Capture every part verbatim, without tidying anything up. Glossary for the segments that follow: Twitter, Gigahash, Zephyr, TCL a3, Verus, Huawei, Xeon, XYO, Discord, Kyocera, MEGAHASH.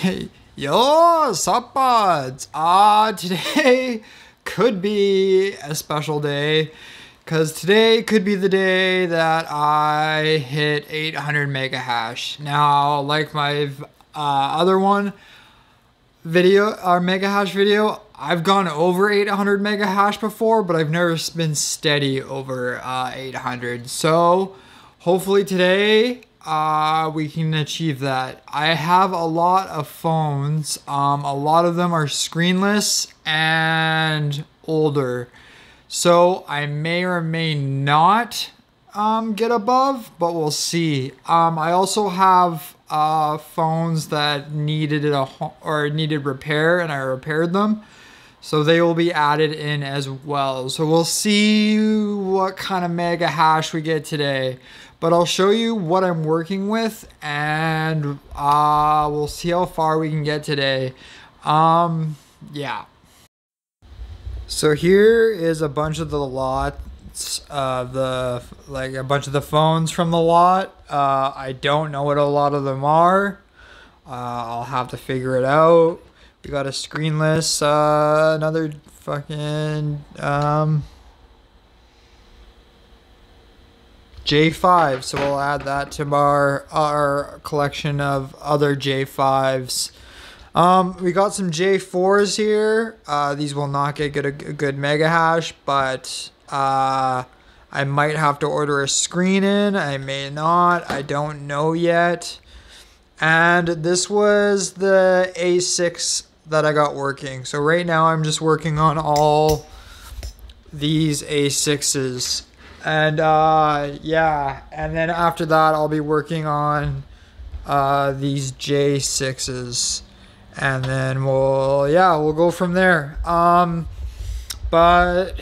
Hey, yo, sup pods? Uh, today could be a special day, because today could be the day that I hit eight hundred megahash. Now, like my uh, other one video, our megahash video, I've gone over eight hundred megahash before, but I've never been steady over uh, eight hundred. So, hopefully today uh we can achieve that. I have a lot of phones. Um a lot of them are screenless and older, so I may or may not um get above, but we'll see. um I also have uh phones that needed a or needed repair, and I repaired them, so they will be added in as well. So we'll see what kind of mega hash we get today. But I'll show you what I'm working with, and uh, we'll see how far we can get today. Um, yeah. So here is a bunch of the lots, uh, the like a bunch of the phones from the lot. Uh, I don't know what a lot of them are. Uh, I'll have to figure it out. We got a screenless, uh, another fucking. Um, J five, so we'll add that to our our collection of other J fives. Um, we got some J fours here. Uh, these will not get good, a good mega hash, but uh, I might have to order a screen in. I may not. I don't know yet. And this was the A six that I got working. So right now I'm just working on all these A sixes. And uh yeah, and then after that I'll be working on uh these J sixes, and then we'll yeah we'll go from there. Um but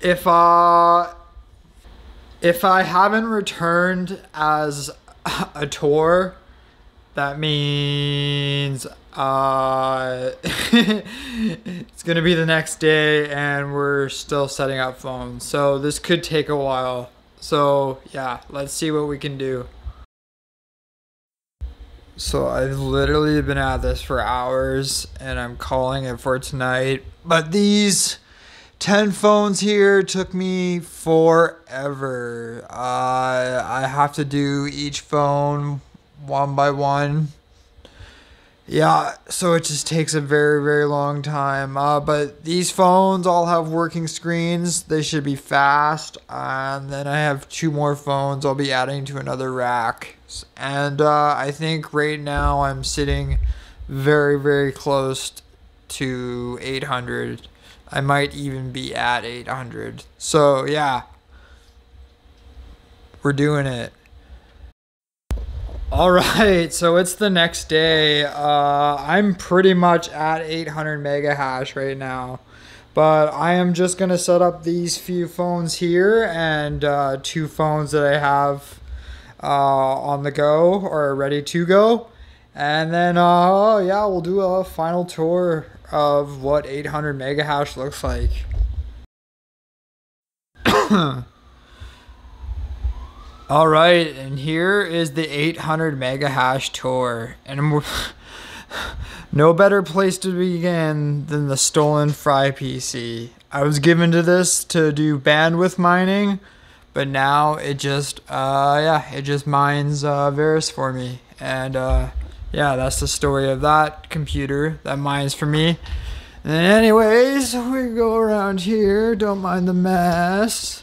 if uh if I haven't returned as a tour, that means uh it's gonna be the next day and we're still setting up phones, so this could take a while. So yeah, let's see what we can do. So I've literally been at this for hours, and I'm calling it for tonight, but these ten phones here took me forever. uh I have to do each phone one by one. Yeah, so it just takes a very, very long time. Uh, but these phones all have working screens. They should be fast. And then I have two more phones I'll be adding to another rack. And uh, I think right now I'm sitting very, very close to eight hundred. I might even be at eight hundred. So yeah, we're doing it. All right, so it's the next day. Uh, I'm pretty much at eight hundred megahash right now, but I am just gonna set up these few phones here and uh, two phones that I have uh, on the go or ready to go, and then uh, yeah, we'll do a final tour of what eight hundred megahash looks like. All right, and here is the eight hundred megahash tour, and we're, no better place to begin than the stolen Fry P C. I was given to this to do bandwidth mining, but now it just, uh, yeah, it just mines uh, Verus for me, and uh, yeah, that's the story of that computer that mines for me. And anyways, we go around here. Don't mind the mess.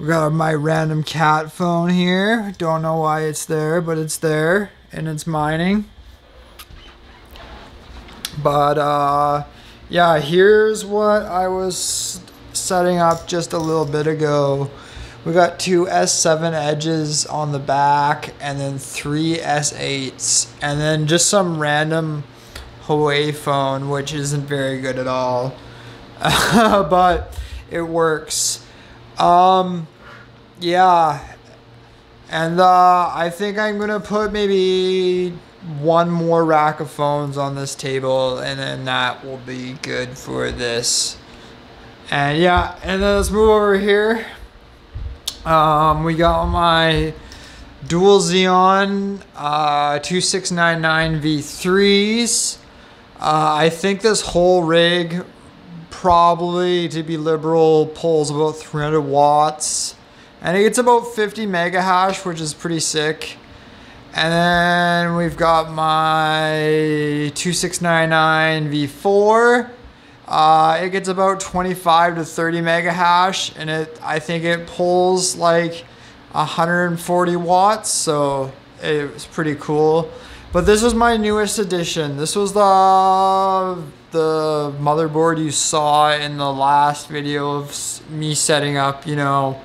We got my random cat phone here. Don't know why it's there, but it's there, and it's mining. But uh, yeah, here's what I was setting up just a little bit ago. We got two S seven edges on the back, and then three S eights, and then just some random Huawei phone, which isn't very good at all, but it works. Um, yeah, and uh, I think I'm gonna put maybe one more rack of phones on this table, and then that will be good for this. And yeah, and then let's move over here. Um, we got my Dual Xeon uh, two six nine nine V threes. Uh, I think this whole rig, probably to be liberal, pulls about three hundred watts. And it gets about fifty mega hash, which is pretty sick. And then we've got my two six nine nine V four. Uh, it gets about twenty-five to thirty mega hash, and it I think it pulls like one hundred forty watts, so it was pretty cool. But this was my newest edition. This was the the motherboard you saw in the last video of me setting up, you know,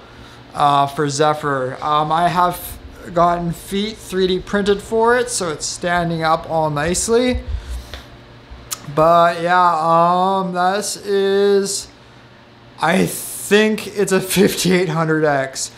uh, for Zephyr. Um, I have gotten feet three D printed for it, so it's standing up all nicely. But yeah, um, this is, I think it's a fifty-eight hundred X,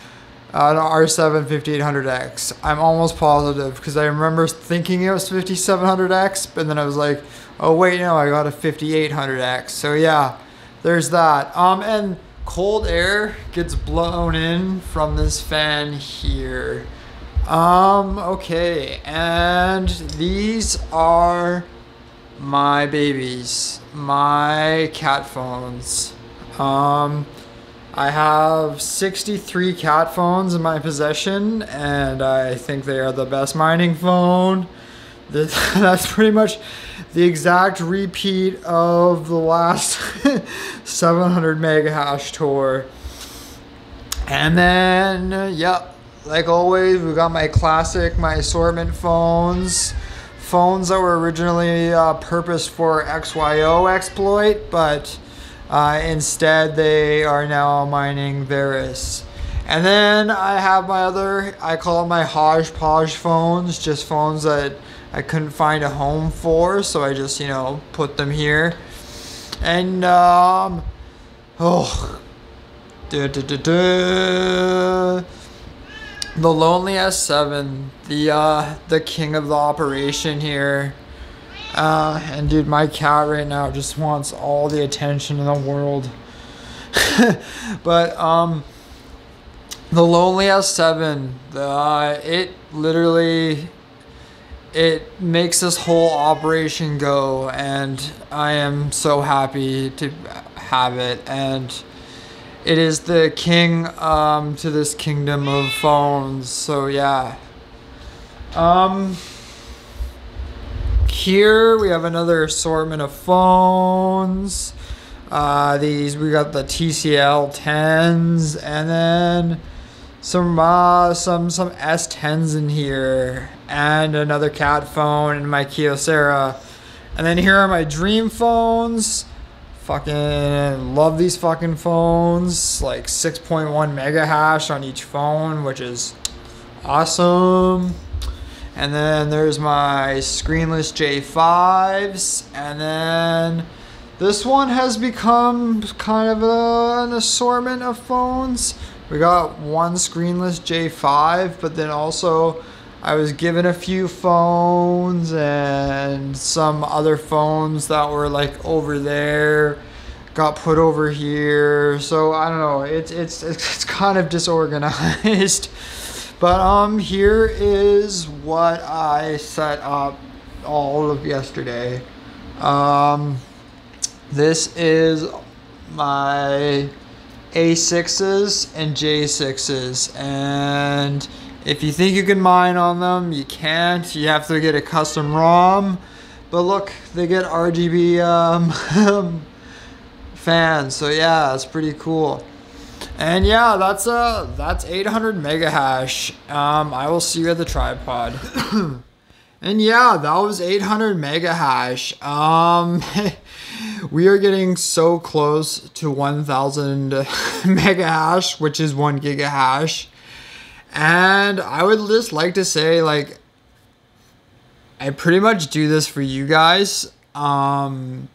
uh, an R seven fifty-eight hundred X. I'm almost positive, because I remember thinking it was fifty-seven hundred X, but then I was like, oh wait, no, I got a fifty-eight hundred X. So yeah, there's that. Um, and cold air gets blown in from this fan here. Um, okay, and these are my babies, my cat phones. Um, I have sixty-three cat phones in my possession, and I think they are the best mining phone. This, that's pretty much the exact repeat of the last seven hundred mega hash tour. And then, yep, yeah, like always, we got my classic, my assortment phones. Phones that were originally uh, purposed for X Y O exploit, but uh, instead they are now mining Verus. And then I have my other, I call it my hodgepodge phones, just phones that I couldn't find a home for, so I just, you know, put them here. And, um, oh, duh, duh, duh, duh. The lonely S seven, the uh, the king of the operation here. Uh, and dude, my cat right now just wants all the attention in the world. But um, the lonely S seven, uh, it literally, it makes this whole operation go, and I am so happy to have it. And it is the king um, to this kingdom of phones, so yeah. Um, here we have another assortment of phones. Uh, these, we got the T C L tens, and then some uh, some some S tens in here, and another cat phone, and my Kyocera. And then here are my dream phones. Fucking love these fucking phones, like six point one mega hash on each phone, which is awesome. And then there's my screenless J fives, and then this one has become kind of a, an assortment of phones. We got one screenless J five, but then also I was given a few phones and some other phones that were like over there got put over here. So I don't know, it's it's it's kind of disorganized. But um here is what I set up all of yesterday. Um this is my A sixes and J sixes, and if you think you can mine on them, you can't. You have to get a custom ROM. But look, they get R G B um, fans, so yeah, it's pretty cool. And yeah, that's uh, that's eight hundred mega hash. Um, I will see you at the tripod. And yeah, that was eight hundred mega hash. Um, we are getting so close to one thousand mega hash, which is one gigahash. And I would just like to say, like, I pretty much do this for you guys. Um,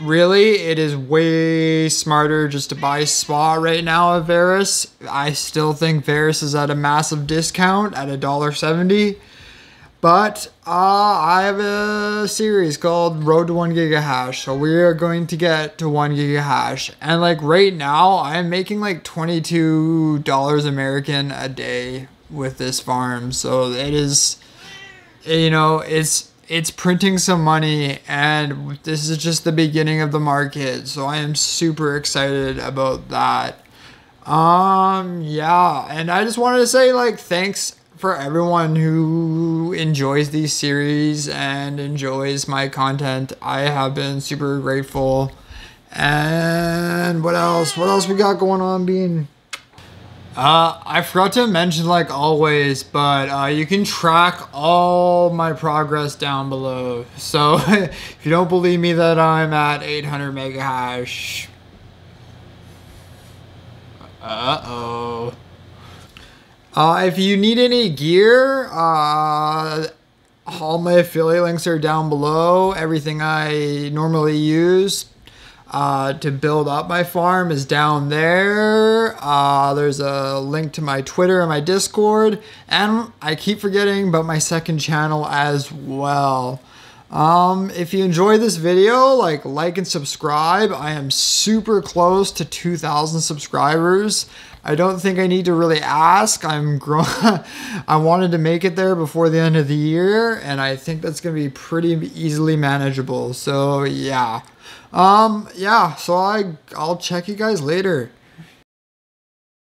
really, it is way smarter just to buy S P A right now of Verus. I still think Verus is at a massive discount at a dollar seventy. But uh, I have a series called Road to one gigahash. So we are going to get to one gigahash. And like right now, I'm making like twenty-two dollars American a day with this farm. So it is, you know, it's it's printing some money, and this is just the beginning of the market. So I am super excited about that. Um, yeah, and I just wanted to say, like, thanks for everyone who enjoys these series and enjoys my content. I have been super grateful. And what else? What else we got going on, Bean? Uh, I forgot to mention, like always, but uh, you can track all my progress down below. So if you don't believe me that I'm at eight hundred megahash, uh-oh. Uh, if you need any gear, uh, all my affiliate links are down below. Everything I normally use uh, to build up my farm is down there. Uh, there's a link to my Twitter and my Discord. And I keep forgetting, but my second channel as well. Um, if you enjoy this video, like, like and subscribe. I am super close to two thousand subscribers. I don't think I need to really ask. I'm grown. I wanted to make it there before the end of the year, and I think that's going to be pretty easily manageable. So yeah, um, yeah. So I I'll check you guys later.